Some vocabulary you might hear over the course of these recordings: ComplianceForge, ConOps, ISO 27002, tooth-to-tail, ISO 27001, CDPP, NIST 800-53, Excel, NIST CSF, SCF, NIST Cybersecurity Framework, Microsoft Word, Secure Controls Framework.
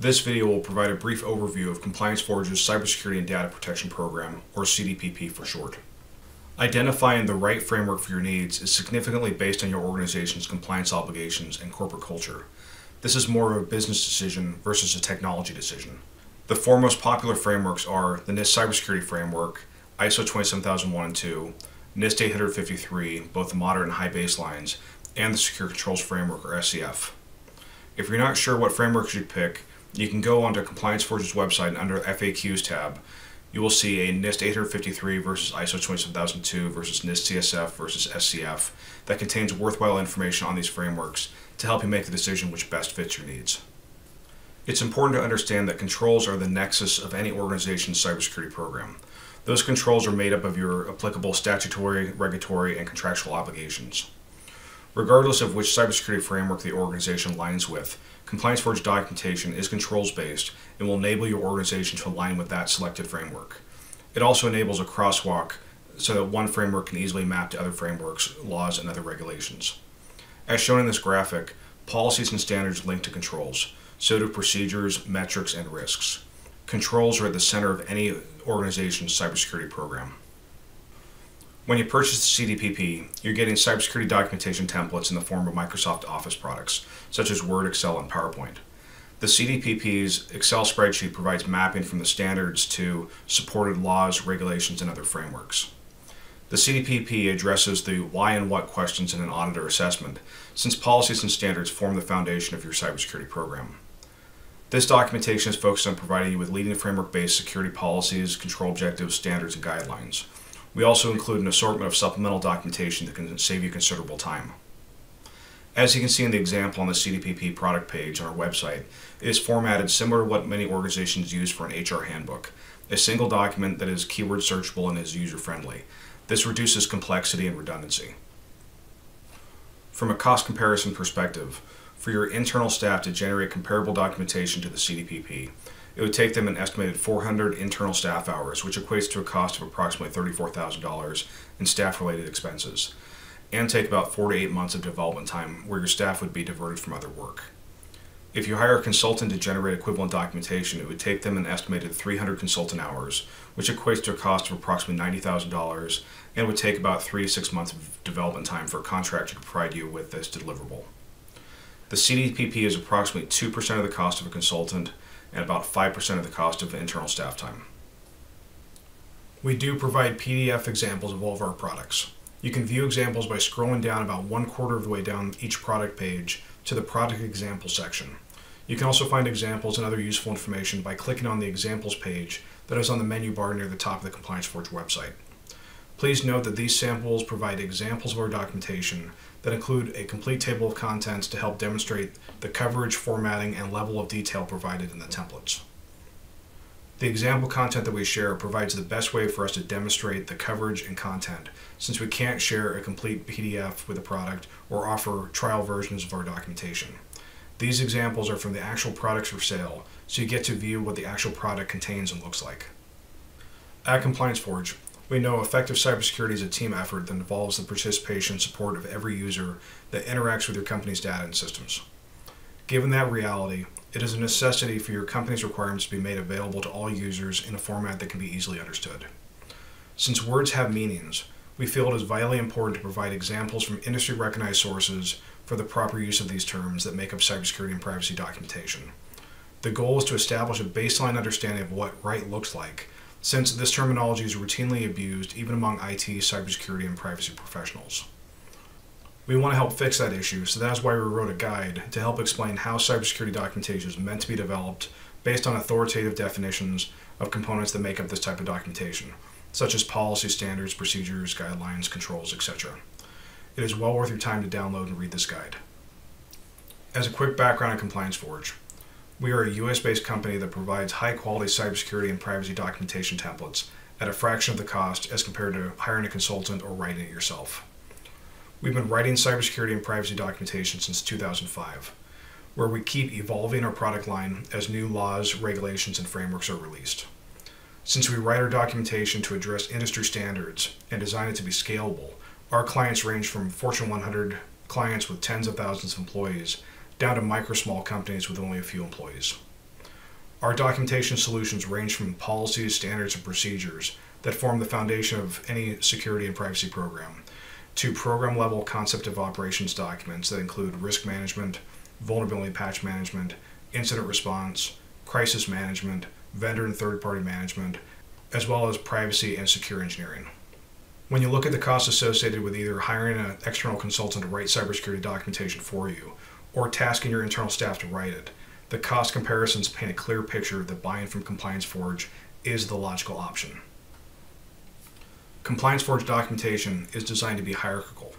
This video will provide a brief overview of ComplianceForge's Cybersecurity and Data Protection Program, or CDPP for short. Identifying the right framework for your needs is significantly based on your organization's compliance obligations and corporate culture. This is more of a business decision versus a technology decision. The four most popular frameworks are the NIST Cybersecurity Framework, ISO 27001 and 2, NIST 800-53, both the moderate and high baselines, and the Secure Controls Framework, or SCF. If you're not sure what frameworks you'd pick, you can go onto ComplianceForge's website and under the FAQs tab, you will see a NIST 853 versus ISO 27002 versus NIST CSF versus SCF that contains worthwhile information on these frameworks to help you make the decision which best fits your needs. It's important to understand that controls are the nexus of any organization's cybersecurity program. Those controls are made up of your applicable statutory, regulatory, and contractual obligations. Regardless of which cybersecurity framework the organization aligns with, ComplianceForge documentation is controls-based and will enable your organization to align with that selected framework. It also enables a crosswalk so that one framework can easily map to other frameworks, laws, and other regulations. As shown in this graphic, policies and standards link to controls, so do procedures, metrics, and risks. Controls are at the center of any organization's cybersecurity program. When you purchase the CDPP, you're getting cybersecurity documentation templates in the form of Microsoft Office products, such as Word, Excel, and PowerPoint. The CDPP's Excel spreadsheet provides mapping from the standards to supported laws, regulations, and other frameworks. The CDPP addresses the why and what questions in an audit or assessment, since policies and standards form the foundation of your cybersecurity program. This documentation is focused on providing you with leading framework-based security policies, control objectives, standards, and guidelines. We also include an assortment of supplemental documentation that can save you considerable time. As you can see in the example on the CDPP product page on our website, it is formatted similar to what many organizations use for an HR handbook, a single document that is keyword searchable and is user-friendly. This reduces complexity and redundancy. From a cost comparison perspective, for your internal staff to generate comparable documentation to the CDPP, it would take them an estimated 400 internal staff hours, which equates to a cost of approximately $34,000 in staff-related expenses, and take about 4 to 8 months of development time where your staff would be diverted from other work. If you hire a consultant to generate equivalent documentation, it would take them an estimated 300 consultant hours, which equates to a cost of approximately $90,000 and would take about 3 to 6 months of development time for a contractor to provide you with this deliverable. The CDPP is approximately 2% of the cost of a consultant, and about 5% of the cost of internal staff time. We do provide PDF examples of all of our products. You can view examples by scrolling down about 1/4 of the way down each product page to the product example section. You can also find examples and other useful information by clicking on the examples page that is on the menu bar near the top of the ComplianceForge website. Please note that these samples provide examples of our documentation that include a complete table of contents to help demonstrate the coverage, formatting, and level of detail provided in the templates. The example content that we share provides the best way for us to demonstrate the coverage and content, since we can't share a complete PDF with a product or offer trial versions of our documentation. These examples are from the actual products for sale, so you get to view what the actual product contains and looks like. At ComplianceForge, we know effective cybersecurity is a team effort that involves the participation and support of every user that interacts with your company's data and systems. Given that reality, it is a necessity for your company's requirements to be made available to all users in a format that can be easily understood. Since words have meanings, we feel it is vitally important to provide examples from industry-recognized sources for the proper use of these terms that make up cybersecurity and privacy documentation. The goal is to establish a baseline understanding of what right looks like, since this terminology is routinely abused even among IT, cybersecurity, and privacy professionals. We want to help fix that issue, so that's why we wrote a guide to help explain how cybersecurity documentation is meant to be developed based on authoritative definitions of components that make up this type of documentation, such as policy, standards, procedures, guidelines, controls, etc. It is well worth your time to download and read this guide. As a quick background on ComplianceForge, we are a US-based company that provides high-quality cybersecurity and privacy documentation templates at a fraction of the cost as compared to hiring a consultant or writing it yourself. We've been writing cybersecurity and privacy documentation since 2005, where we keep evolving our product line as new laws, regulations, and frameworks are released. Since we write our documentation to address industry standards and design it to be scalable, our clients range from Fortune 100 clients with tens of thousands of employees down to micro-small companies with only a few employees. Our documentation solutions range from policies, standards, and procedures that form the foundation of any security and privacy program to program-level concept of operations documents that include risk management, vulnerability patch management, incident response, crisis management, vendor and third-party management, as well as privacy and secure engineering. When you look at the costs associated with either hiring an external consultant to write cybersecurity documentation for you or tasking your internal staff to write it, the cost comparisons paint a clear picture that buying from ComplianceForge is the logical option. ComplianceForge documentation is designed to be hierarchical.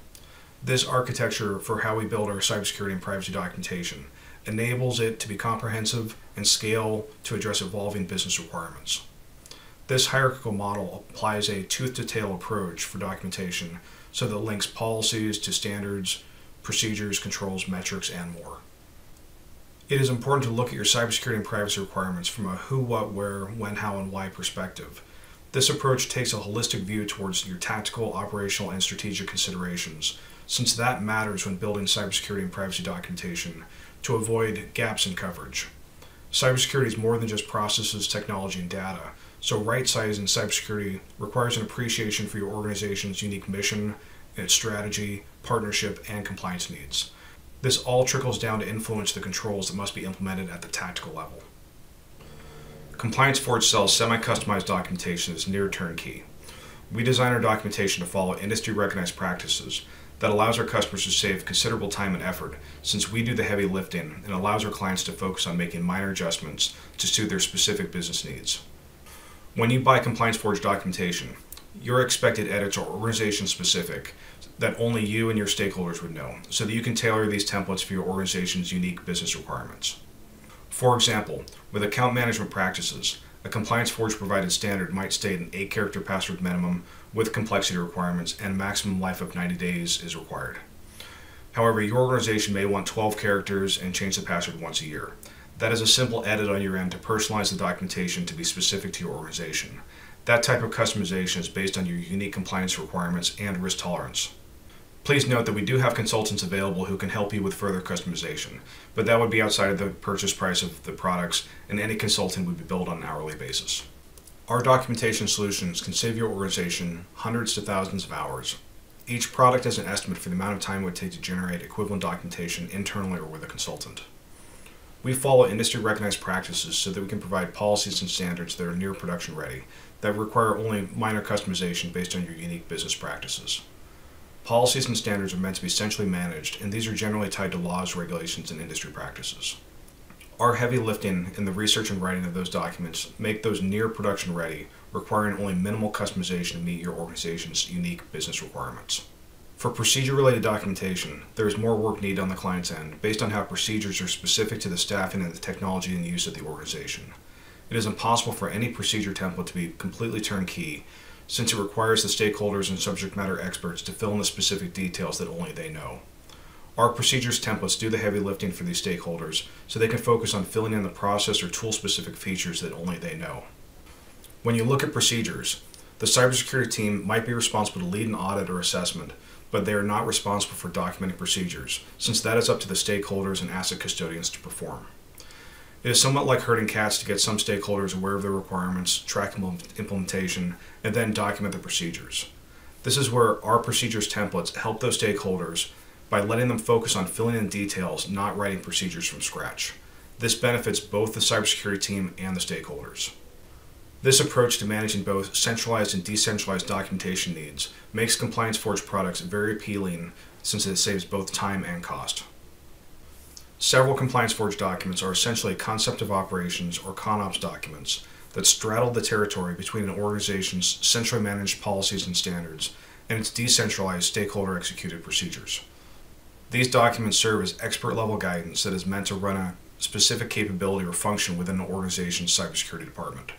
This architecture for how we build our cybersecurity and privacy documentation enables it to be comprehensive and scale to address evolving business requirements. This hierarchical model applies a tooth-to-tail approach for documentation so that it links policies to standards, procedures, controls, metrics, and more. It is important to look at your cybersecurity and privacy requirements from a who, what, where, when, how, and why perspective. This approach takes a holistic view towards your tactical, operational, and strategic considerations, since that matters when building cybersecurity and privacy documentation to avoid gaps in coverage. Cybersecurity is more than just processes, technology, and data, so right-sizing cybersecurity requires an appreciation for your organization's unique mission, its strategy, partnership, and compliance needs. This all trickles down to influence the controls that must be implemented at the tactical level. ComplianceForge sells semi-customized documentation as near turnkey. We design our documentation to follow industry-recognized practices that allows our customers to save considerable time and effort since we do the heavy lifting and allows our clients to focus on making minor adjustments to suit their specific business needs. When you buy ComplianceForge documentation, your expected edits are organization-specific that only you and your stakeholders would know, so that you can tailor these templates for your organization's unique business requirements. For example, with account management practices, a ComplianceForge provided standard might state an 8-character password minimum with complexity requirements and maximum life of 90 days is required. However, your organization may want 12 characters and change the password once a year. That is a simple edit on your end to personalize the documentation to be specific to your organization. That type of customization is based on your unique compliance requirements and risk tolerance. Please note that we do have consultants available who can help you with further customization, but that would be outside of the purchase price of the products, and any consultant would be billed on an hourly basis. Our documentation solutions can save your organization hundreds to thousands of hours. Each product has an estimate for the amount of time it would take to generate equivalent documentation internally or with a consultant. We follow industry-recognized practices so that we can provide policies and standards that are near production ready, that require only minor customization based on your unique business practices. Policies and standards are meant to be centrally managed, and these are generally tied to laws, regulations, and industry practices. Our heavy lifting in the research and writing of those documents make those near production ready, requiring only minimal customization to meet your organization's unique business requirements. For procedure-related documentation, there is more work needed on the client's end based on how procedures are specific to the staffing and the technology and use of the organization. It is impossible for any procedure template to be completely turnkey, since it requires the stakeholders and subject matter experts to fill in the specific details that only they know. Our procedures templates do the heavy lifting for these stakeholders, so they can focus on filling in the process or tool-specific features that only they know. When you look at procedures, the cybersecurity team might be responsible to lead an audit or assessment, but they are not responsible for documenting procedures, since that is up to the stakeholders and asset custodians to perform. It is somewhat like herding cats to get some stakeholders aware of their requirements, track implementation, and then document the procedures. This is where our procedures templates help those stakeholders by letting them focus on filling in details, not writing procedures from scratch. This benefits both the cybersecurity team and the stakeholders. This approach to managing both centralized and decentralized documentation needs makes ComplianceForge products very appealing since it saves both time and cost. Several ComplianceForge documents are essentially concept of operations or ConOps documents that straddle the territory between an organization's centrally managed policies and standards and its decentralized stakeholder-executed procedures. These documents serve as expert-level guidance that is meant to run a specific capability or function within an organization's cybersecurity department.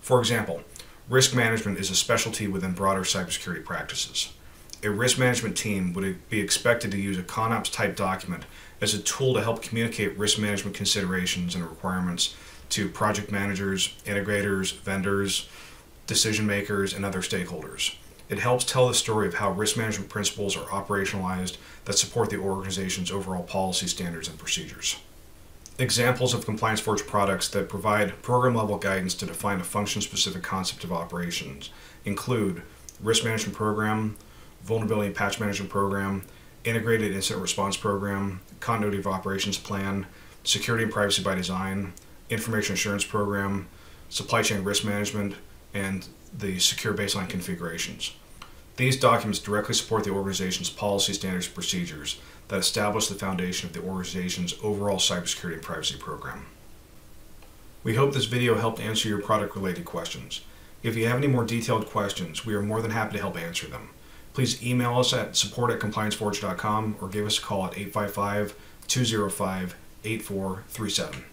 For example, risk management is a specialty within broader cybersecurity practices. A risk management team would be expected to use a ConOps-type document as a tool to help communicate risk management considerations and requirements to project managers, integrators, vendors, decision makers, and other stakeholders. It helps tell the story of how risk management principles are operationalized that support the organization's overall policy, standards, and procedures. examples of ComplianceForge products that provide program-level guidance to define a function-specific concept of operations include Risk Management Program, Vulnerability and Patch Management Program, Integrated Incident Response Program, Continuity of Operations Plan, Security and Privacy by Design, Information Assurance Program, Supply Chain Risk Management, and the Secure Baseline Configurations. These documents directly support the organization's policy, standards, and procedures that establish the foundation of the organization's overall cybersecurity and privacy program. We hope this video helped answer your product-related questions. If you have any more detailed questions, we are more than happy to help answer them. Please email us at support@complianceforge.com or give us a call at 855-205-8437.